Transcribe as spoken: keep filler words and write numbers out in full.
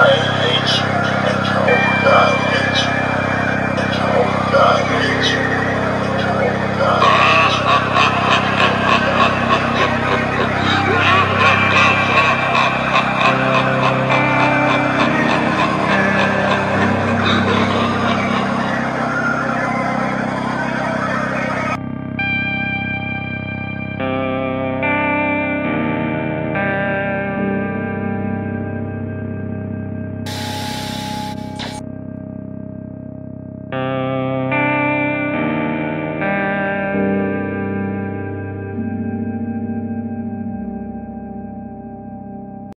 God hates you. God hates you. God hates you.